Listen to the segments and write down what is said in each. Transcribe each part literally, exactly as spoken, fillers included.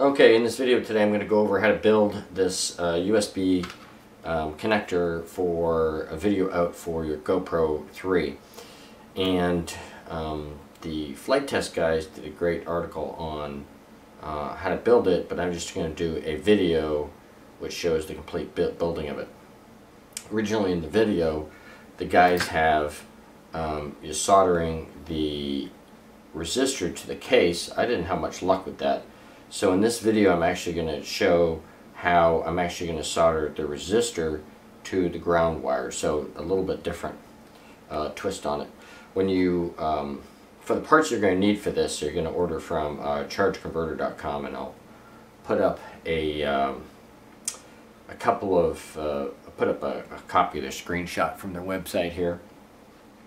Okay, in this video today I'm going to go over how to build this uh, U S B um, connector for a video out for your GoPro three. And um, the FliteTest guys did a great article on uh, how to build it, but I'm just going to do a video which shows the complete building of it. Originally in the video, the guys have um, you soldering the resistor to the case. I didn't have much luck with that. So in this video I'm actually going to show how I'm actually going to solder the resistor to the ground wire. So a little bit different uh, twist on it. When you, um, for the parts you're going to need for this, you're going to order from uh, Charge Converter dot com, and I'll put up a, um, a couple of, uh, I'll put up a, a copy of the screenshot from their website here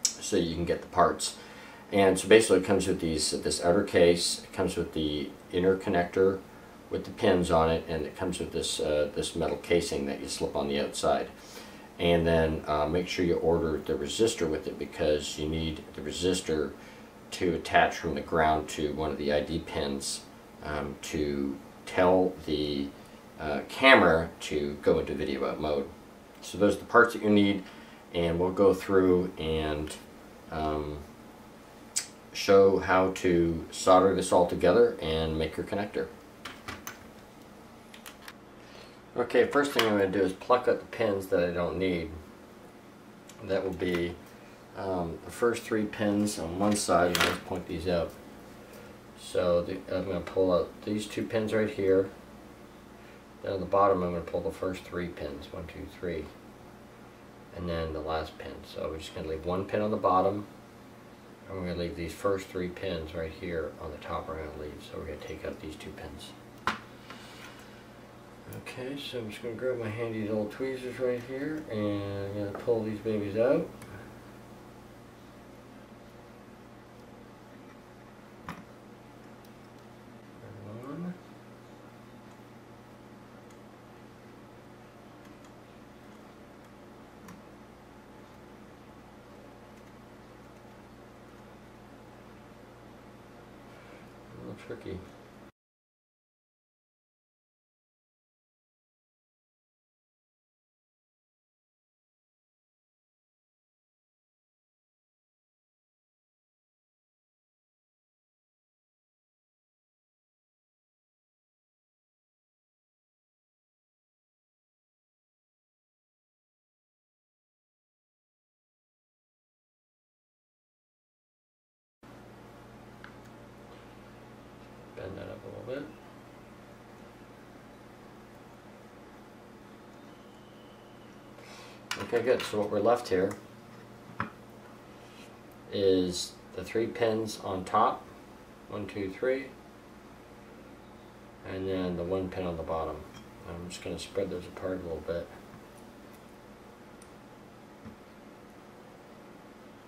so you can get the parts. And so basically it comes with these, this outer case, it comes with the inner connector with the pins on it, and it comes with this, uh, this metal casing that you slip on the outside. And then uh, make sure you order the resistor with it, because you need the resistor to attach from the ground to one of the I D pins um, to tell the uh, camera to go into video out mode. So those are the parts that you need, and we'll go through and um, show how to solder this all together and make your connector. Okay, first thing I'm going to do is pluck out the pins that I don't need. That will be um, the first three pins on one side, and let's point these out. So the, I'm going to pull out these two pins right here. Then on the bottom I'm going to pull the first three pins, one, two, three, and then the last pin. So we're just going to leave one pin on the bottom. I'm going to leave these first three pins right here on the top. We're going to leave, so we're going to take out these two pins. Okay, so I'm just going to grab my handy little tweezers right here, and I'm going to pull these babies out. One. A little tricky. Bend that up a little bit. Okay, good. So what we're left here is the three pins on top, one, two, three, and then the one pin on the bottom. I'm just going to spread those apart a little bit.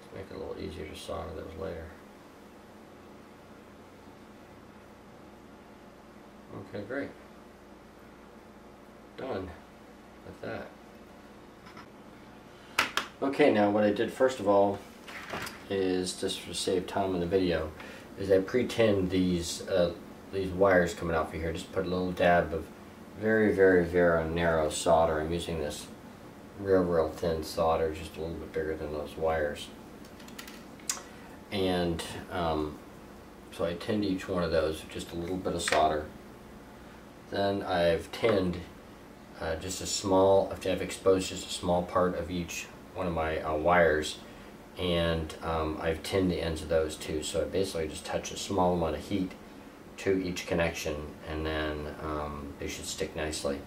Let's make it a little easier to solder those later. Okay, great. Done with that. Okay, now what I did first of all is, just to save time in the video, is I pre-tinned these uh, these wires coming off of here. Just put a little dab of very, very, very narrow solder. I'm using this real, real thin solder, just a little bit bigger than those wires. And um, so I tinned each one of those with just a little bit of solder. Then I've tinned uh, just a small, I've exposed just a small part of each one of my uh, wires, and um, I've tinned the ends of those too. So I basically just touch a small amount of heat to each connection, and then um, they should stick nicely.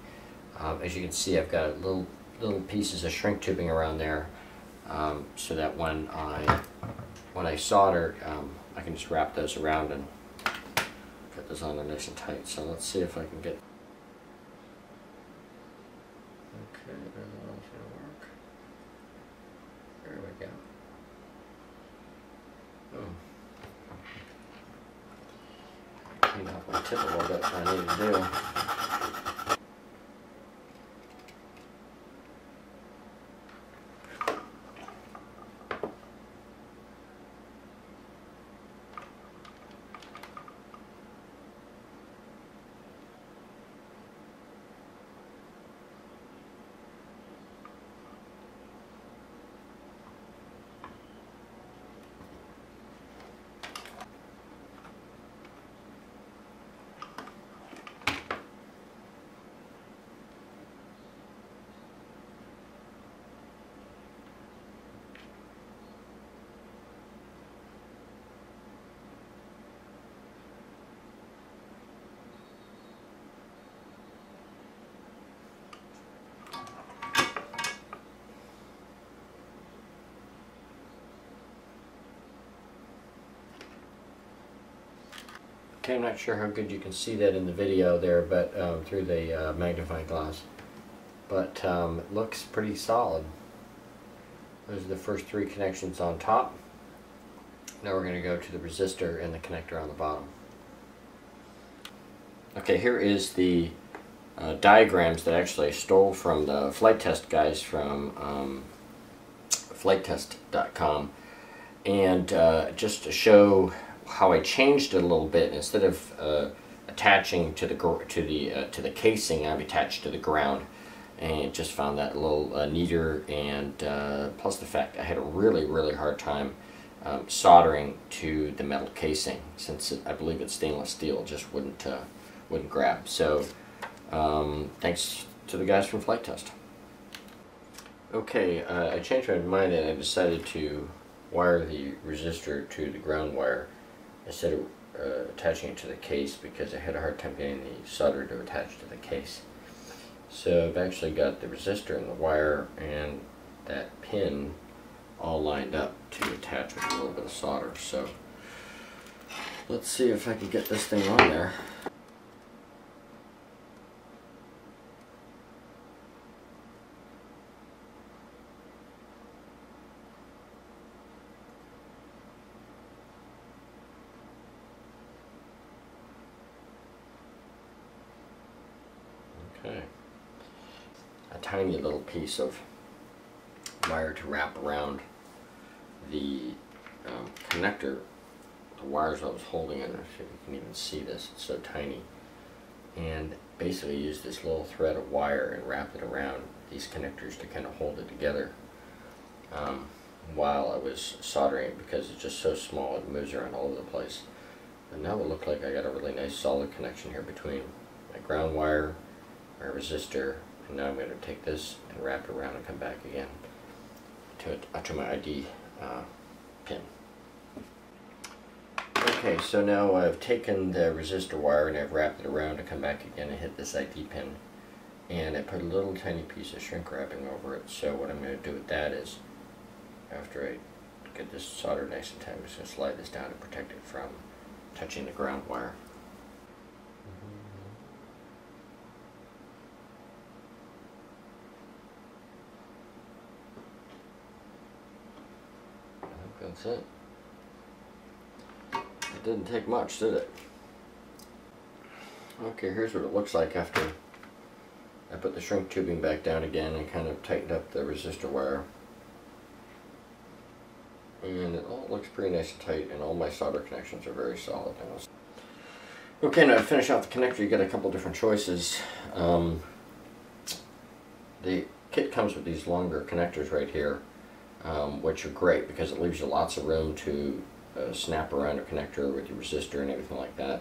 Um, as you can see, I've got little, little pieces of shrink tubing around there, um, so that when I, when I solder, um, I can just wrap those around and put this on there nice and tight. So let's see if I can get. Okay, that'll work. There we go. Oh. Clean off my tip a little bit, what I need to do. Okay, I'm not sure how good you can see that in the video there, but um, through the uh, magnifying glass, but um, it looks pretty solid. Those are the first three connections on top. Now we're going to go to the resistor and the connector on the bottom. Okay, here is the uh, diagrams that actually I stole from the FliteTest guys from um, FliteTest dot com, and uh, just to show how I changed it a little bit. Instead of uh, attaching to the gr to the uh, to the casing, I've attached to the ground, and just found that a little uh, neater. And uh, plus the fact I had a really really hard time um, soldering to the metal casing, since it, I believe it's stainless steel, just wouldn't uh, wouldn't grab. So um, thanks to the guys from FliteTest. Okay, uh, I changed my mind and I decided to wire the resistor to the ground wire instead of uh, attaching it to the case, because I had a hard time getting the solder to attach to the case. So I've actually got the resistor and the wire and that pin all lined up to attach with a little bit of solder. So let's see if I can get this thing on there. Okay. A tiny little piece of wire to wrap around the um, connector, the wires I was holding. I don't know if you can even see this, it's so tiny. And basically use this little thread of wire and wrap it around these connectors to kind of hold it together um, while I was soldering it, because it's just so small it moves around all over the place. And now it looks like I got a really nice solid connection here between my ground wire, my resistor, and now I'm going to take this and wrap it around and come back again to, uh, to my I D uh, pin. Okay, so now I've taken the resistor wire and I've wrapped it around to come back again and hit this I D pin, and I put a little tiny piece of shrink wrapping over it. So what I'm going to do with that is, after I get this soldered nice and tight, I'm just going to slide this down and protect it from touching the ground wire. That's it. It didn't take much, did it? Okay, here's what it looks like after I put the shrink tubing back down again and kind of tightened up the resistor wire. And it all looks pretty nice and tight, and all my solder connections are very solid now. Okay, now to finish off the connector, you get a couple different choices. Um, the kit comes with these longer connectors right here, Um, which are great because it leaves you lots of room to uh, snap around a connector with your resistor and everything like that.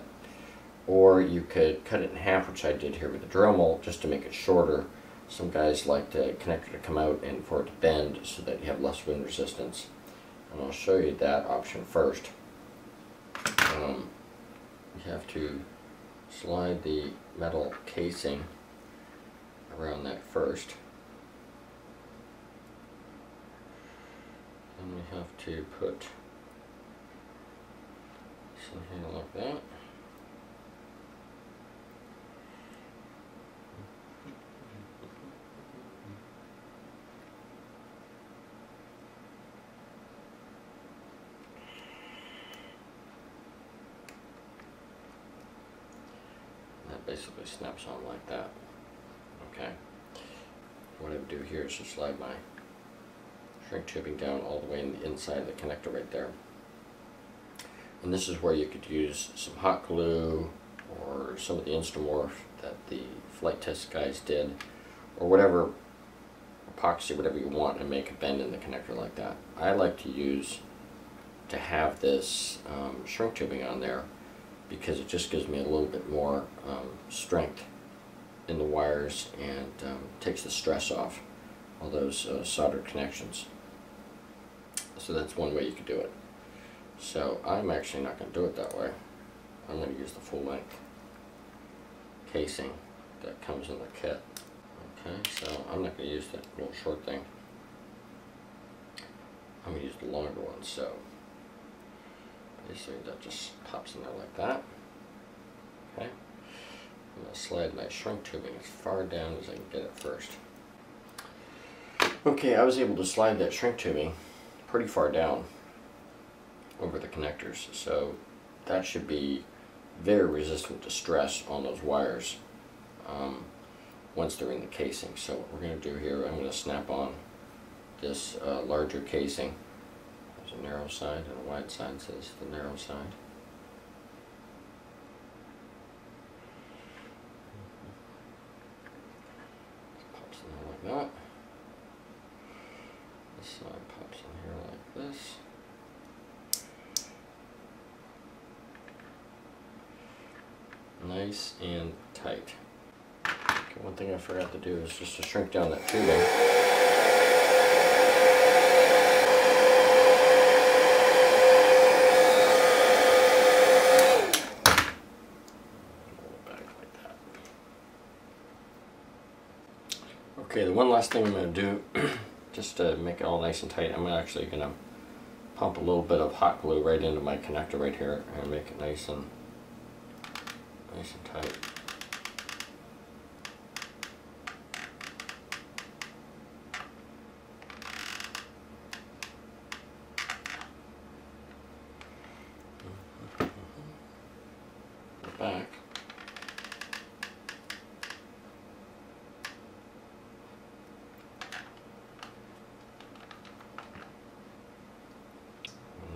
Or you could cut it in half, which I did here with the Dremel, just to make it shorter. Some guys like the connector to come out and for it to bend so that you have less wind resistance. And I'll show you that option first. Um, you have to slide the metal casing around that first. And we have to put something like that. And that basically snaps on like that. Okay. What I would do here is just slide my shrink tubing down all the way in the inside of the connector right there. And this is where you could use some hot glue or some of the Instamorph that the FliteTest guys did, or whatever, epoxy, whatever you want, and make a bend in the connector like that. I like to use to have this um, shrink tubing on there because it just gives me a little bit more um, strength in the wires and um, takes the stress off all those uh, soldered connections. So that's one way you could do it. So I'm actually not going to do it that way. I'm going to use the full length casing that comes in the kit. Okay, so I'm not going to use that little short thing. I'm going to use the longer one. So basically that just pops in there like that. Okay. I'm going to slide my shrink tubing as far down as I can get it first. Okay, I was able to slide that shrink tubing pretty far down over the connectors, so that should be very resistant to stress on those wires um, once they're in the casing. So what we're going to do here, I'm going to snap on this uh, larger casing. There's a narrow side and a wide side, so this is the narrow side. Pops in there like that. This side pops in here like this. Nice and tight. Okay, one thing I forgot to do is just to shrink down that tubing. Okay, the one last thing I'm going to do, just to make it all nice and tight, I'm actually going to pump a little bit of hot glue right into my connector right here and make it nice and nice and tight. Back.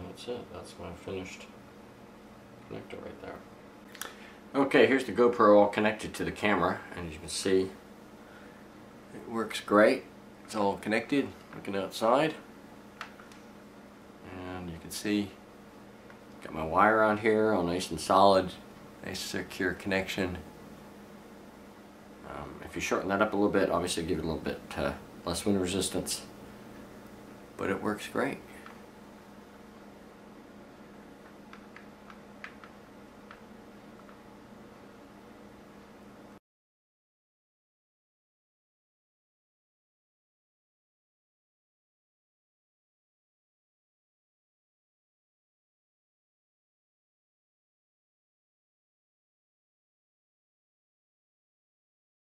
That's it. That's my finished connector right there. Okay, here's the GoPro all connected to the camera, and as you can see, it works great. It's all connected, looking outside, and you can see got my wire on here, all nice and solid, nice secure connection. Um, if you shorten that up a little bit, obviously give it a little bit uh, less wind resistance, but it works great.